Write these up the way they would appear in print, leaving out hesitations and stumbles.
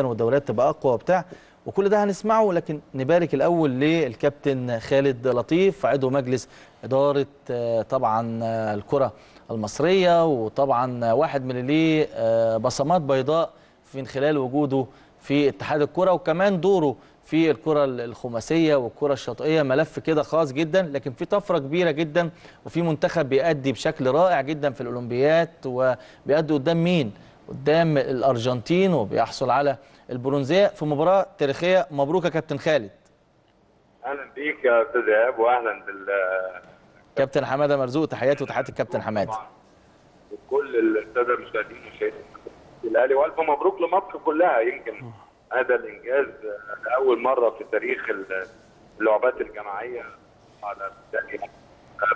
والدوريات تبقى اقوى وبتاع وكل ده هنسمعه، لكن نبارك الاول للكابتن خالد لطيف عضو مجلس اداره طبعا الكره المصريه، وطبعا واحد من اللي بصمات بيضاء من خلال وجوده في اتحاد الكره وكمان دوره في الكره الخماسيه والكره الشاطئيه. ملف كده خاص جدا، لكن في طفره كبيره جدا وفي منتخب بيأدي بشكل رائع جدا في الاولمبيات، وبيأدي قدام مين؟ قدام الأرجنتين وبيحصل على البرونزية في مباراة تاريخية. مبروك يا كابتن خالد. أهلا بيك يا أستاذ إيهاب، وأهلا كابتن حمادة مرزوق، تحياتي وتحيات الكابتن حمادة وكل السادة المشاهدين والمشاهدين الأهلي، وألف مبروك لمصر كلها. يمكن هذا الإنجاز لأول مرة في تاريخ اللعبات الجماعية على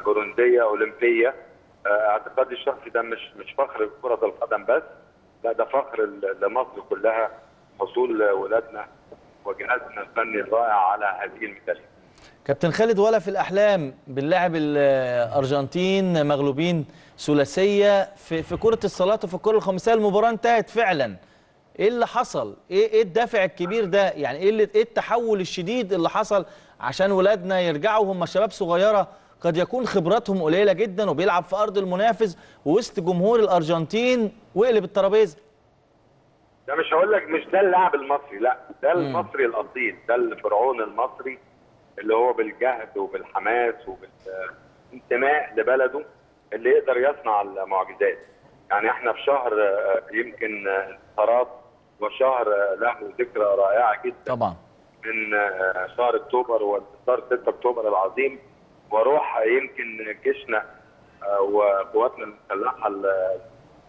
برونزية أولمبية. اعتقادي الشخصي ده مش فخر لكرة القدم بس، لا ده فخر لمصر كلها، حصول ولادنا وجهازنا الفني الرائع على هذه الميداليه. كابتن خالد، ولا في الاحلام بنلاعب الارجنتين مغلوبين ثلاثيه في كره الصالات وفي الكره الخماسيه. المباراه انتهت فعلا، ايه اللي حصل؟ ايه الدافع الكبير ده؟ يعني ايه التحول الشديد اللي حصل عشان ولادنا يرجعوا وهم شباب صغيره قد يكون خبراتهم قليله جدا وبيلعب في ارض المنافس ووسط جمهور الارجنتين وقلب الترابيزه؟ ده مش هقول لك مش ده اللاعب المصري، لا ده المصري الاصيل، ده الفرعون المصري اللي هو بالجهد وبالحماس وبالانتماء لبلده اللي يقدر يصنع المعجزات. يعني احنا في شهر يمكن انتصارات وشهر له ذكرى رائعه جدا طبعا، من شهر اكتوبر وانتصار 6 اكتوبر العظيم، وروح يمكن جيشنا وقواتنا المسلحه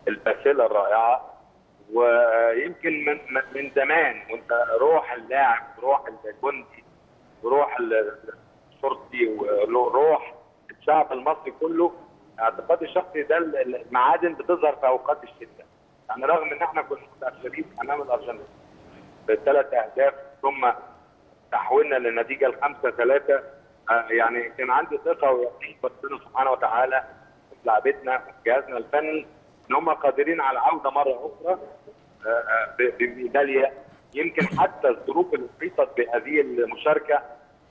الباسله الرائعه، ويمكن من زمان وانت روح اللاعب، روح الجندي، روح الشرطي، وروح الشعب المصري كله. اعتقادي الشخصي ده المعادن بتظهر في اوقات الشده، يعني رغم ان احنا كنا متاخرين امام الارجنتين بثلاث اهداف ثم تحولنا للنتيجه ال5-3، يعني كان عندي ثقه ويقين ربنا سبحانه وتعالى في لعبتنا وجهازنا الفني ان هم قادرين على العوده مره اخرى بميداليه. يمكن حتى الظروف اللي احيطت بهذه المشاركه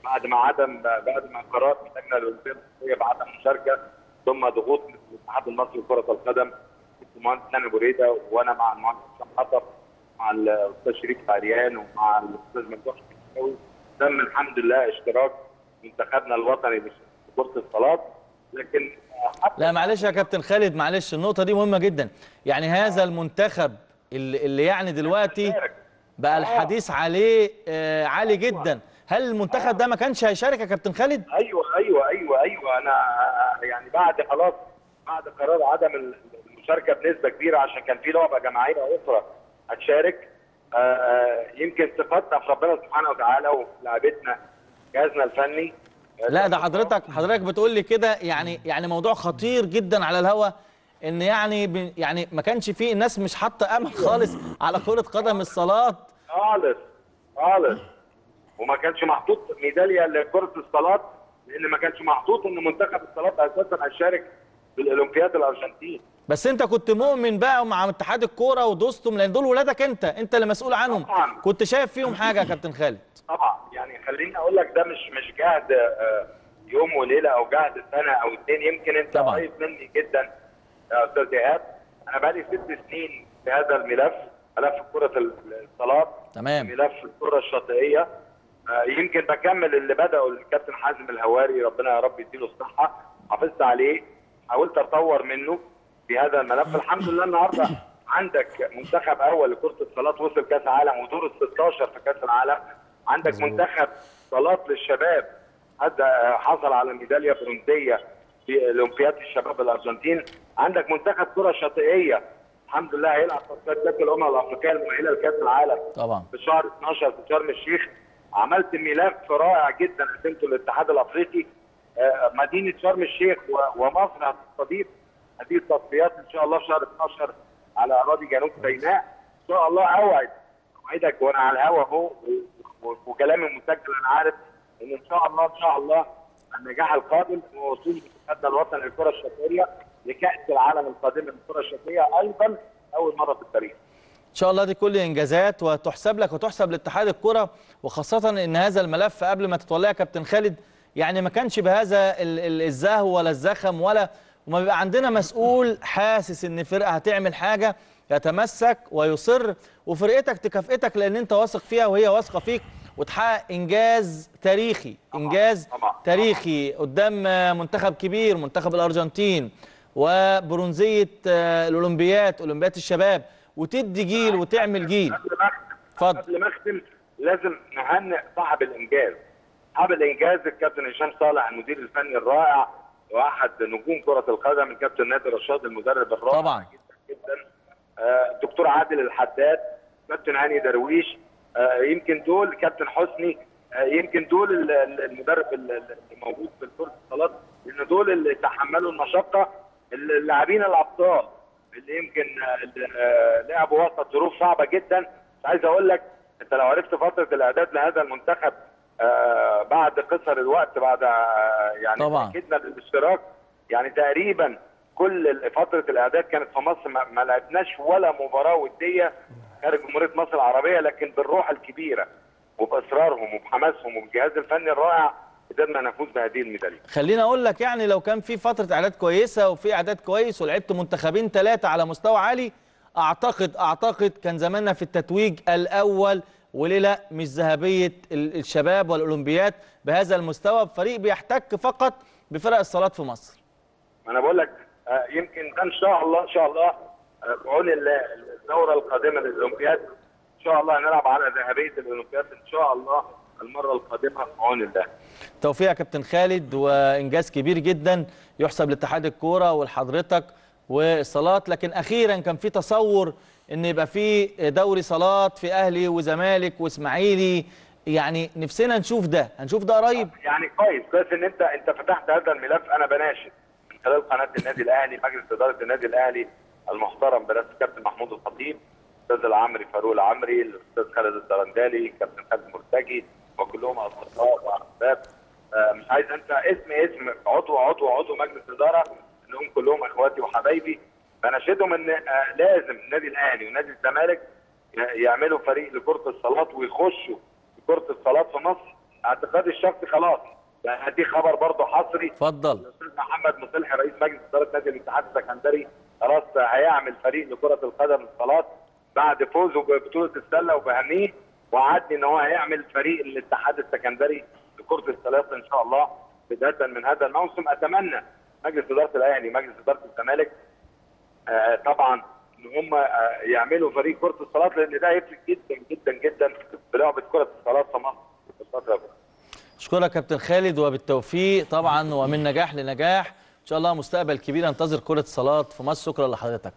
بعد ما قرار اللجنه الاولمبيه المصريه بعدم المشاركه، ثم ضغوط الاتحاد المصري لكره القدم، المهندس هاني ابو ريده، وانا مع المهندس حسام حطب، مع الاستاذ شريف عريان، ومع الاستاذ ممدوح، تم الحمد لله اشتراك منتخبنا الوطني بكرة الصالات. لكن لا معلش يا كابتن خالد، معلش النقطة دي مهمة جدا، يعني هذا المنتخب اللي يعني دلوقتي بقى الحديث عليه عالي جدا، هل المنتخب ده ما كانش هيشارك يا كابتن خالد؟ ايوه انا يعني بعد قرار عدم المشاركة بنسبة كبيرة عشان كان في لعبة جماعية أخرى هتشارك. يمكن ثقتنا في ربنا سبحانه وتعالى وفي لعبتنا جهازنا الفني. لا ده حضرتك بتقول لي كده، يعني موضوع خطير جدا على الهوا، ان يعني ما كانش فيه، الناس مش حاطه امل خالص على كره قدم الصالات خالص، وما كانش محطوط ميداليه لكره الصالات لان ما كانش محطوط ان منتخب الصالات اساسا هيشارك بالاولمبياد الارجنتين. بس انت كنت مؤمن بقى مع اتحاد الكوره ودوستهم لان دول ولادك، انت اللي مسؤول عنهم طبعا. كنت شايف فيهم حاجه يا كابتن خالد؟ طبعا، يعني خليني اقول لك ده مش جهد يوم وليله او جهد سنه او اتنين. يمكن انت قريب مني جدا يا استاذ ايهاب، انا بقالي 6 سنين في هذا الملف، ملف كره الصالات، تمام، ملف الكره الشاطئيه. يمكن بكمل اللي بدأه الكابتن حازم الهواري، ربنا يا رب يديله الصحه، حافظت عليه، حاولت اطور منه في هذا الملف. الحمد لله النهارده عندك منتخب اول لكره الصالات وصل كاس عالم ودور ال16 في كاس العالم، عندك منتخب صالات للشباب حصل على ميداليه برونزيه في اولمبياد الشباب الارجنتين، عندك منتخب كره شاطئيه الحمد لله هيلعب تصفيات كاس الامم الافريقيه المؤهله لكاس العالم طبعا في شهر 12 في شرم الشيخ. عملت ملف رائع جدا قدمته للاتحاد الافريقي، مدينه شرم الشيخ ومصر هتستضيف هذه التصفيات ان شاء الله في شهر 12 على اراضي جنوب سيناء ان شاء الله. اوعدك وانا على الهوا اهو وكلامي مسجل، انا عارف ان شاء الله النجاح القادم هو وصول منتخبنا الوطني للكره الشاطئيه لكاس العالم القادمه للكره الشاطئيه ايضا اول مره في التاريخ. ان شاء الله دي كل انجازات وتحسب لك وتحسب لاتحاد الكره، وخاصه ان هذا الملف قبل ما تتولاه كابتن خالد يعني ما كانش بهذا الزهو ولا الزخم ولا، وما بيبقى عندنا مسؤول حاسس ان فرقه هتعمل حاجه يتمسك ويصر، وفرقتك تكافئتك لان انت واثق فيها وهي واثقه فيك، وتحقق انجاز تاريخي، انجاز تاريخي قدام منتخب كبير، منتخب الارجنتين، وبرونزيه الاولمبيات، اولمبيات الشباب، وتدي جيل وتعمل جيل. اتفضل. قبل ما اختم لازم نهنئ صاحب الانجاز. صاحب الانجاز الكابتن هشام صالح المدير الفني الرائع واحد نجوم كره القدم، الكابتن نادر رشاد المدرب الرائع طبعا جدا، الدكتور عادل الحداد، كابتن هاني درويش، يمكن دول كابتن حسني، يمكن دول المدرب الموجود في الفرقه الاتصالات، لان دول اللي تحملوا المشقه، اللاعبين الابطال اللي يمكن لعبوا وسط ظروف صعبه جدا. مش عايز اقول لك انت لو عرفت فتره الاعداد لهذا المنتخب بعد قصر الوقت، بعد يعني تاكدنا بالاشتراك، يعني تقريبا كل فتره الاعداد كانت في مصر ما لعبناش ولا مباراه وديه خارج جمهوريه مصر العربيه، لكن بالروح الكبيره وباصرارهم وبحماسهم وبالجهاز الفني الرائع قدرنا نفوز بهذه الميداليه. خليني اقول لك يعني لو كان في فتره اعداد كويسه وفي اعداد كويس ولعبت منتخبين ثلاثه على مستوى عالي، اعتقد كان زماننا في التتويج الاول، وليه لا مش ذهبيه الشباب والاولمبيات بهذا المستوى بفريق بيحتك فقط بفرق الصالات في مصر. انا بقول لك يمكن ده ان شاء الله بعون الدوره القادمه للاولمبياد ان شاء الله هنلعب على ذهبيه الاولمبياد ان شاء الله المره القادمه بعون الله. توفيق يا كابتن خالد، وانجاز كبير جدا يحسب لاتحاد الكوره ولحضرتك والصالات. لكن اخيرا كان في تصور ان يبقى في دوري صالات في اهلي وزمالك واسماعيلي، يعني نفسنا نشوف ده، هنشوف ده قريب. يعني كويس ان انت فتحت هذا الملف. انا بناشد من خلال قناه النادي الاهلي، مجلس اداره النادي الاهلي المحترم برئاسه الكابتن محمود الخطيب، الاستاذ العمري فاروق العمري، الاستاذ خالد الدرندالي، الكابتن خالد مرتجي، وكلهم اصدقاء واحباب. مش عايز انسى اسم عضو مجلس اداره، انهم كلهم اخواتي وحبايبي. فناشدهم ان لازم النادي الاهلي ونادي الزمالك يعملوا فريق لكره الصالات ويخشوا كره الصالات في مصر. اعتقاد الشخصي خلاص، يعني دي خبر برضه حصري. اتفضل. الاستاذ محمد مصلحي رئيس مجلس اداره نادي الاتحاد السكندري خلاص هيعمل فريق لكره القدم الصالات بعد فوزه ببطوله السله، وبهنيه وعدني ان هو هيعمل فريق للاتحاد السكندري لكره الصالات ان شاء الله بدايه من هذا الموسم. اتمنى مجلس اداره الاهلي مجلس اداره الزمالك طبعا ان هم يعملوا فريق كره الصالات، لان ده هيفرق جدا جدا جدا في لعبه كره الصالات في مصر في الفتره الجايه. اشكرك كابتن خالد، وبالتوفيق طبعا ومن نجاح لنجاح، ان شاء الله مستقبل كبير ينتظر كره الصالات في مصر. شكرا لحضرتك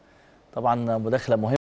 طبعا، مداخله مهمه.